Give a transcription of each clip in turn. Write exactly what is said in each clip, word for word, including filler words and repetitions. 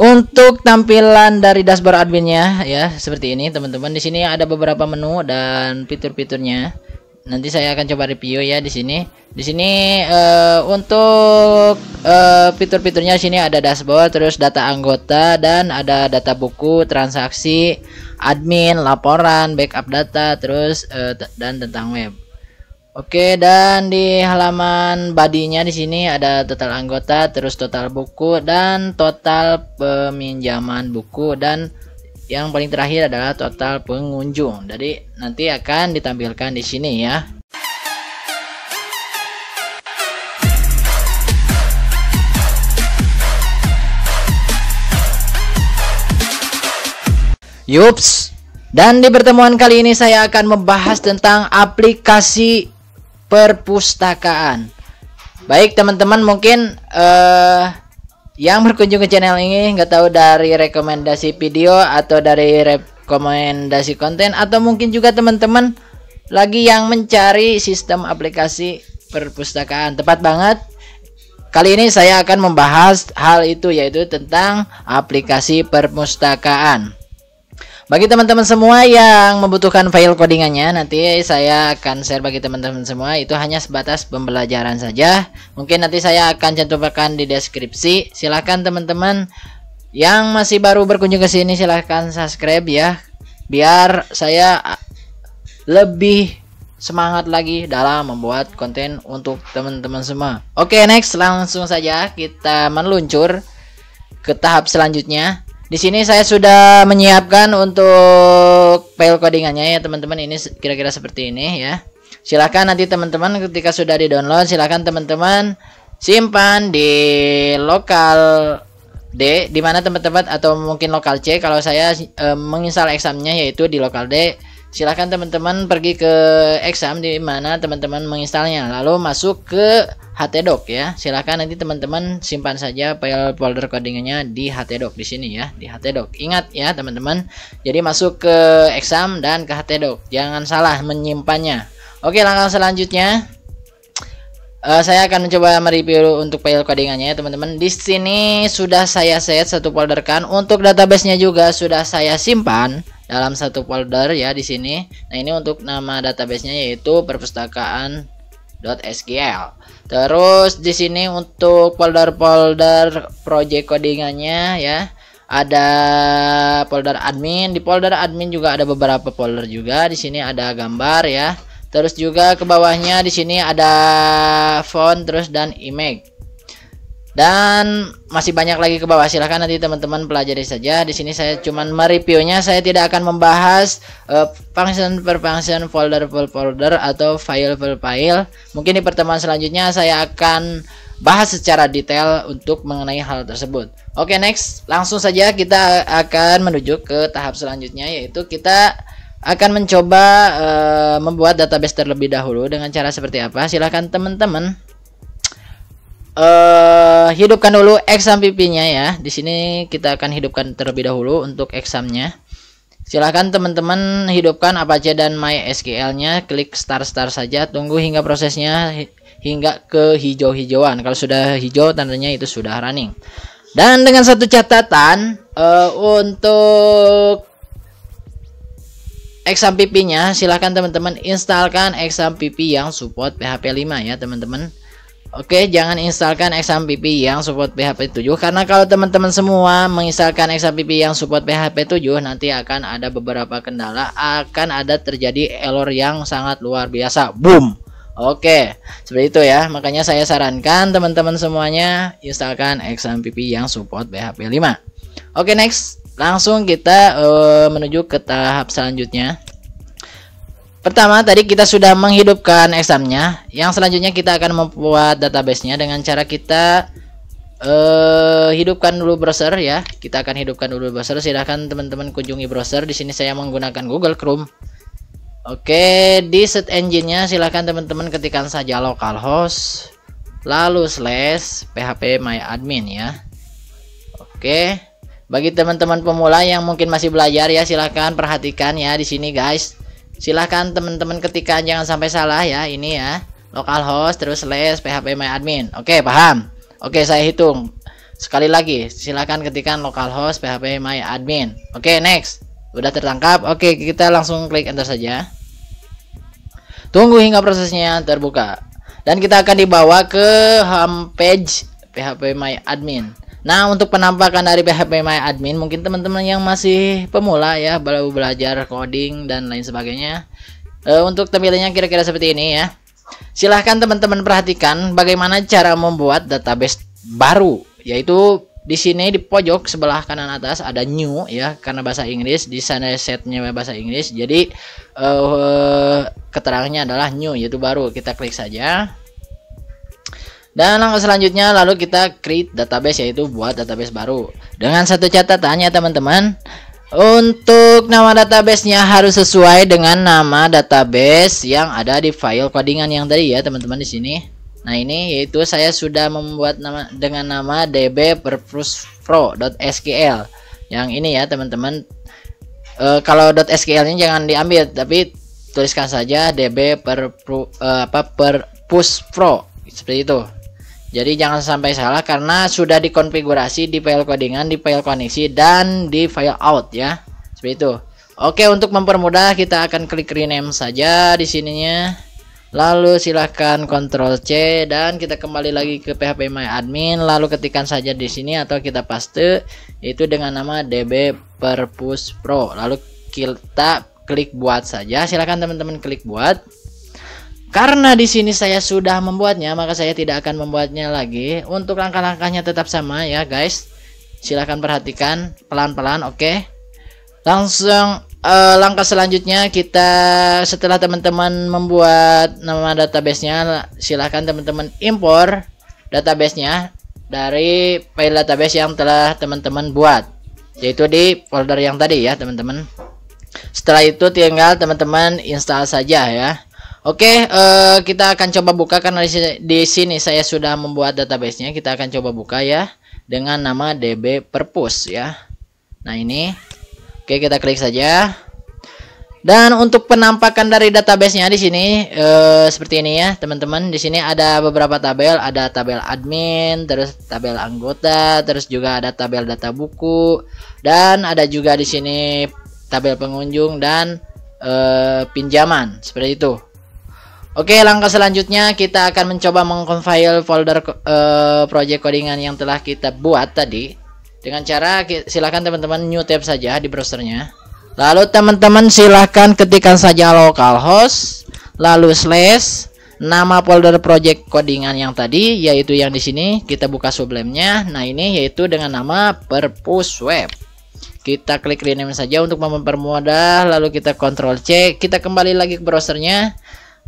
Untuk tampilan dari dashboard adminnya ya seperti ini teman-teman. Di sini ada beberapa menu dan fitur-fiturnya. Nanti saya akan coba review ya di sini. Di sini uh, untuk uh, fitur-fiturnya sini ada dashboard, terus data anggota dan ada data buku, transaksi, admin, laporan, backup data, terus uh, dan tentang web. Oke, dan di halaman body-nya di sini ada total anggota, terus total buku dan total peminjaman buku, dan yang paling terakhir adalah total pengunjung. Jadi nanti akan ditampilkan di sini ya. Yups. Dan di pertemuan kali ini saya akan membahas tentang aplikasi perpustakaan. Baik teman-teman, mungkin uh, yang berkunjung ke channel ini nggak tahu dari rekomendasi video atau dari rekomendasi konten, atau mungkin juga teman-teman lagi yang mencari sistem aplikasi perpustakaan, tepat banget. Kali ini saya akan membahas hal itu, yaitu tentang aplikasi perpustakaan. Bagi teman-teman semua yang membutuhkan file codingannya, nanti saya akan share bagi teman-teman semua. Itu hanya sebatas pembelajaran saja. Mungkin nanti saya akan cantumkan di deskripsi. Silahkan teman-teman yang masih baru berkunjung ke sini, silahkan subscribe ya, biar saya lebih semangat lagi dalam membuat konten untuk teman-teman semua. Oke, next, langsung saja kita meluncur ke tahap selanjutnya. Di sini saya sudah menyiapkan untuk file codingannya ya teman-teman. Ini kira-kira seperti ini ya. Silahkan nanti teman-teman ketika sudah di-download, silahkan teman-teman simpan di lokal D, di mana teman-teman, atau mungkin lokal C kalau saya e, menginstal XAMPP-nya, yaitu di lokal D. Silahkan teman-teman pergi ke XAMPP di mana teman-teman menginstalnya, lalu masuk ke htdoc ya. Silahkan nanti teman-teman simpan saja file folder codingannya di htdoc di sini ya, di htdoc. Ingat ya teman-teman, jadi masuk ke XAMPP dan ke htdoc, jangan salah menyimpannya. Oke, langkah selanjutnya uh, saya akan mencoba mereview untuk file codingannya ya teman-teman. Di sini sudah saya set satu folder kan, untuk databasenya juga sudah saya simpan dalam satu folder ya di sini. Nah, ini untuk nama databasenya yaitu perpustakaan dot S Q L. Terus di sini untuk folder-folder project codingannya ya. Ada folder admin, di folder admin juga ada beberapa folder juga. Di sini ada gambar ya. Terus juga ke bawahnya di sini ada font, terus dan image. Dan masih banyak lagi ke bawah, silahkan nanti teman-teman pelajari saja. Di sini saya cuman mereviewnya, saya tidak akan membahas uh, function per function, folder per folder, atau file per file. Mungkin di pertemuan selanjutnya saya akan bahas secara detail untuk mengenai hal tersebut. Oke, next, langsung saja kita akan menuju ke tahap selanjutnya, yaitu kita akan mencoba uh, membuat database terlebih dahulu. Dengan cara seperti apa? Silahkan teman-teman Uh, hidupkan dulu XAMPP-nya ya. Di sini kita akan hidupkan terlebih dahulu untuk XAMPP-nya. Silahkan teman-teman hidupkan Apache dan MySQL-nya. Klik star star saja. Tunggu hingga prosesnya hingga ke hijau-hijauan. Kalau sudah hijau, tandanya itu sudah running. Dan dengan satu catatan uh, untuk XAMPP-nya, silahkan teman-teman instalkan XAMPP yang support P H P lima ya teman-teman. Oke, jangan instalkan XAMPP yang support P H P tujuh, karena kalau teman-teman semua menginstalkan XAMPP yang support P H P tujuh, nanti akan ada beberapa kendala, akan ada terjadi error yang sangat luar biasa. Boom. Oke, seperti itu ya. Makanya saya sarankan teman-teman semuanya instalkan XAMPP yang support P H P lima. Oke, next, langsung kita uh, menuju ke tahap selanjutnya. Pertama, tadi kita sudah menghidupkan XAMPP-nya. Yang selanjutnya kita akan membuat database-nya dengan cara kita uh, hidupkan dulu browser ya. Kita akan hidupkan dulu browser. Silahkan teman-teman kunjungi browser. Di sini saya menggunakan Google Chrome. Oke, di search engine-nya silahkan teman-teman ketikkan saja localhost lalu slash phpMyAdmin ya. Oke, bagi teman-teman pemula yang mungkin masih belajar ya, silahkan perhatikan ya di sini guys. Silahkan teman-teman ketika, jangan sampai salah ya. Ini ya, localhost terus slash phpMyAdmin. Oke, paham? Oke, saya hitung. Sekali lagi, silahkan ketikkan localhost phpMyAdmin. Oke, next. Udah tertangkap. Oke, kita langsung klik enter saja. Tunggu hingga prosesnya terbuka. Dan kita akan dibawa ke homepage phpMyAdmin. Nah, untuk penampakan dari phpMyAdmin, mungkin teman-teman yang masih pemula ya, baru belajar coding dan lain sebagainya, e, untuk tampilannya kira-kira seperti ini ya. Silahkan teman-teman perhatikan bagaimana cara membuat database baru, yaitu di sini di pojok sebelah kanan atas ada new ya, karena bahasa Inggris di sana setnya bahasa Inggris, jadi e, keterangannya adalah new, yaitu baru. Kita klik saja. Dan langkah selanjutnya lalu kita create database, yaitu buat database baru. Dengan satu catatan ya teman-teman, untuk nama databasenya harus sesuai dengan nama database yang ada di file codingan yang tadi ya teman-teman di sini. Nah ini yaitu saya sudah membuat nama dengan nama db_perpus_pro.sql yang ini ya teman-teman. E, kalau .sql-nya jangan diambil, tapi tuliskan saja db_perpus_pro seperti itu. Jadi jangan sampai salah karena sudah dikonfigurasi di file codingan, di file koneksi, dan di file out ya. Seperti itu. Oke, untuk mempermudah kita akan klik rename saja di sininya. Lalu silahkan Ctrl C dan kita kembali lagi ke phpMyAdmin, lalu ketikkan saja di sini atau kita paste itu dengan nama db_perpus_pro. Lalu kita klik buat saja. Silahkan teman-teman klik buat. Karena di sini saya sudah membuatnya, maka saya tidak akan membuatnya lagi. Untuk langkah-langkahnya tetap sama ya guys. Silahkan perhatikan pelan-pelan. Oke, langsung eh, langkah selanjutnya kita setelah teman-teman membuat nama databasenya, silahkan teman-teman impor databasenya dari file database yang telah teman-teman buat, yaitu di folder yang tadi ya teman-teman. Setelah itu tinggal teman-teman install saja ya. Oke, uh, kita akan coba buka karena di sini saya sudah membuat databasenya. Kita akan coba buka ya dengan nama db perpus ya. Nah ini, oke kita klik saja. Dan untuk penampakan dari databasenya di sini uh, seperti ini ya teman-teman. Di sini ada beberapa tabel, ada tabel admin, terus tabel anggota, terus juga ada tabel data buku, dan ada juga di sini tabel pengunjung dan uh, pinjaman seperti itu. Oke, langkah selanjutnya kita akan mencoba mengcompile folder uh, project codingan yang telah kita buat tadi. Dengan cara silahkan teman-teman new tab saja di browsernya. Lalu teman-teman silahkan ketikkan saja localhost, lalu slash nama folder project codingan yang tadi, yaitu yang di sini. Kita buka sublimenya. Nah ini yaitu dengan nama perpusweb. Kita klik rename saja untuk mempermudah. Lalu kita Ctrl C. Kita kembali lagi ke browsernya.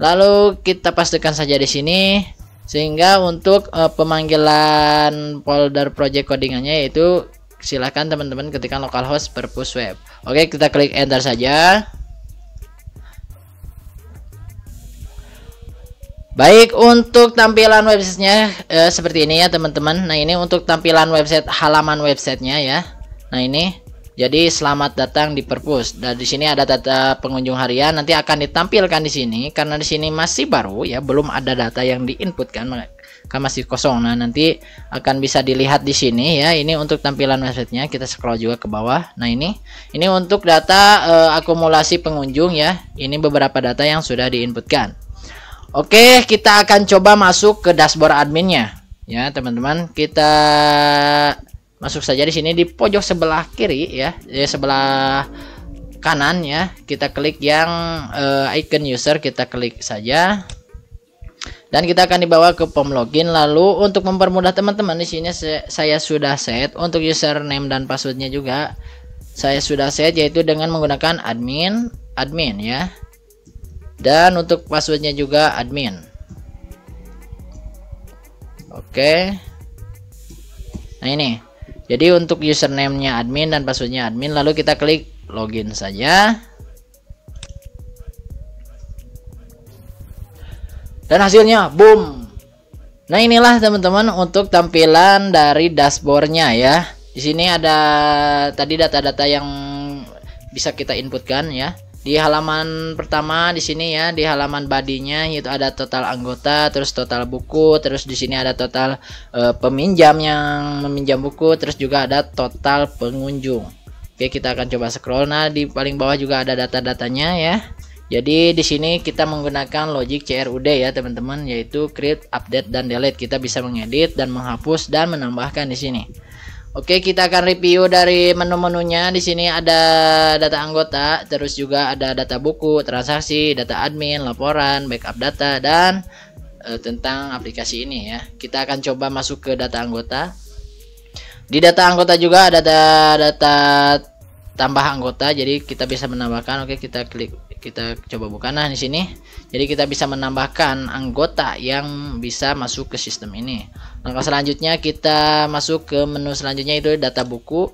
Lalu kita pastikan saja di sini, sehingga untuk uh, pemanggilan folder project codingannya yaitu silahkan teman-teman ketikkan localhost perpusweb. Oke, kita klik enter saja. Baik, untuk tampilan websitenya uh, seperti ini ya teman-teman. Nah ini untuk tampilan website, halaman websitenya ya. Nah ini. Jadi selamat datang di Perpus. Dan di sini ada data pengunjung harian, nanti akan ditampilkan di sini karena di sini masih baru ya, belum ada data yang diinputkan, kan masih kosong. Nah, nanti akan bisa dilihat di sini ya. Ini untuk tampilan websitenya. Kita scroll juga ke bawah. Nah, ini ini untuk data e, akumulasi pengunjung ya. Ini beberapa data yang sudah diinputkan. Oke, kita akan coba masuk ke dashboard adminnya ya, teman-teman. Kita masuk saja di sini di pojok sebelah kiri ya, di sebelah kanan ya. Kita klik yang uh, icon user, kita klik saja. Dan kita akan dibawa ke form login. Lalu untuk mempermudah teman-teman di sini saya sudah set untuk username dan passwordnya juga. Saya sudah set yaitu dengan menggunakan admin, admin ya. Dan untuk passwordnya juga admin. Oke. Nah ini. Jadi untuk username-nya admin dan passwordnya admin, lalu kita klik login saja. Dan hasilnya, boom. Nah inilah teman-teman untuk tampilan dari dashboardnya ya. Di sini ada tadi data-data yang bisa kita inputkan ya. Di halaman pertama di sini ya, di halaman body-nya itu ada total anggota, terus total buku, terus di sini ada total e, peminjam yang meminjam buku, terus juga ada total pengunjung. Oke, kita akan coba scroll. Nah, di paling bawah juga ada data-datanya ya. Jadi di sini kita menggunakan logic C R U D ya, teman-teman, yaitu create, update dan delete. Kita bisa mengedit dan menghapus dan menambahkan di sini. Oke, kita akan review dari menu-menunya. Di sini ada data anggota, terus juga ada data buku, transaksi, data admin, laporan, backup data, dan e, tentang aplikasi ini ya. Kita akan coba masuk ke data anggota. Di data anggota juga ada data, data tambah anggota, jadi kita bisa menambahkan. Oke, kita klik, kita coba buka. Nah, di sini jadi kita bisa menambahkan anggota yang bisa masuk ke sistem ini. Langkah selanjutnya kita masuk ke menu selanjutnya, itu data buku.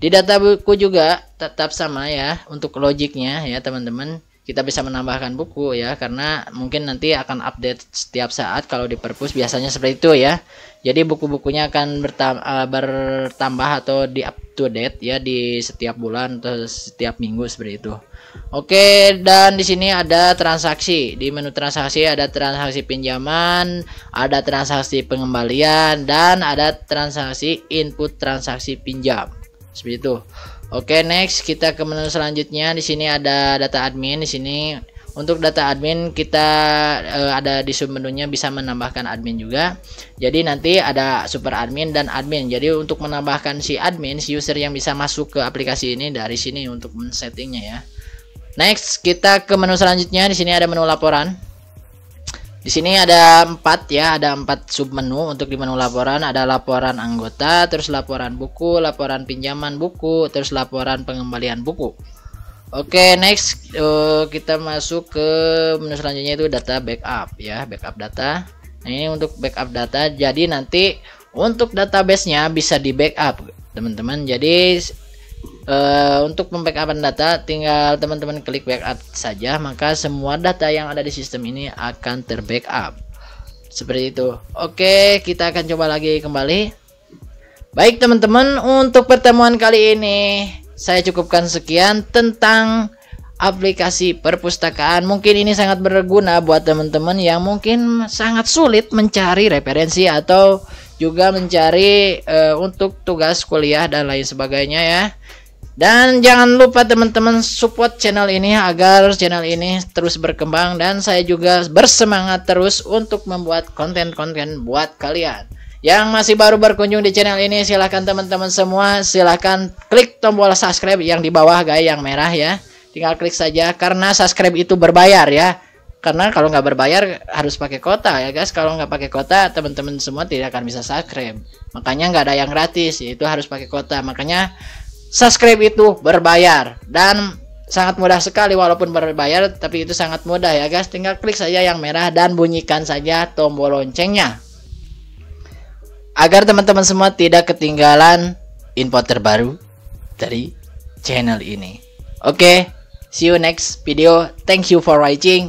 Di data buku juga tetap sama ya untuk logiknya ya, teman-teman. Kita bisa menambahkan buku ya, karena mungkin nanti akan update setiap saat kalau di Perpus biasanya seperti itu ya. Jadi buku-bukunya akan bertambah atau di up to date ya di setiap bulan atau setiap minggu seperti itu. Oke, dan di sini ada transaksi. Di menu transaksi ada transaksi pinjaman, ada transaksi pengembalian, dan ada transaksi input transaksi pinjam. Seperti itu. Oke, next kita ke menu selanjutnya. Di sini ada data admin. Di sini untuk data admin kita e, ada di sub menunya, bisa menambahkan admin juga. Jadi nanti ada super admin dan admin. Jadi untuk menambahkan si admin, si user yang bisa masuk ke aplikasi ini dari sini untuk men-settingnya ya. Next kita ke menu selanjutnya. Di sini ada menu laporan. Di sini ada empat ya, ada empat submenu untuk di menu laporan. Ada laporan anggota, terus laporan buku, laporan pinjaman buku, terus laporan pengembalian buku. Oke, next uh, kita masuk ke menu selanjutnya, itu data backup ya, backup data. Nah, ini untuk backup data. Jadi nanti untuk database-nya bisa di backup, teman-teman. Jadi Uh, untuk pembackupan data, tinggal teman-teman klik backup saja, maka semua data yang ada di sistem ini akan terbackup seperti itu. Oke, kita akan coba lagi kembali. Baik teman-teman, untuk pertemuan kali ini saya cukupkan sekian tentang aplikasi perpustakaan. Mungkin ini sangat berguna buat teman-teman yang mungkin sangat sulit mencari referensi atau juga mencari uh, untuk tugas kuliah dan lain sebagainya ya. Dan jangan lupa teman-teman support channel ini agar channel ini terus berkembang, dan saya juga bersemangat terus untuk membuat konten-konten buat kalian. Yang masih baru berkunjung di channel ini, silahkan teman-teman semua silahkan klik tombol subscribe yang di bawah guys, yang merah ya. Tinggal klik saja, karena subscribe itu berbayar ya. Karena kalau nggak berbayar harus pakai kuota ya guys. Kalau nggak pakai kuota teman-teman semua tidak akan bisa subscribe. Makanya nggak ada yang gratis, yaitu harus pakai kuota. Makanya subscribe itu berbayar, dan sangat mudah sekali walaupun berbayar, tapi itu sangat mudah ya guys. Tinggal klik saja yang merah dan bunyikan saja tombol loncengnya, agar teman-teman semua tidak ketinggalan info terbaru dari channel ini. Oke, see you next video. Thank you for watching.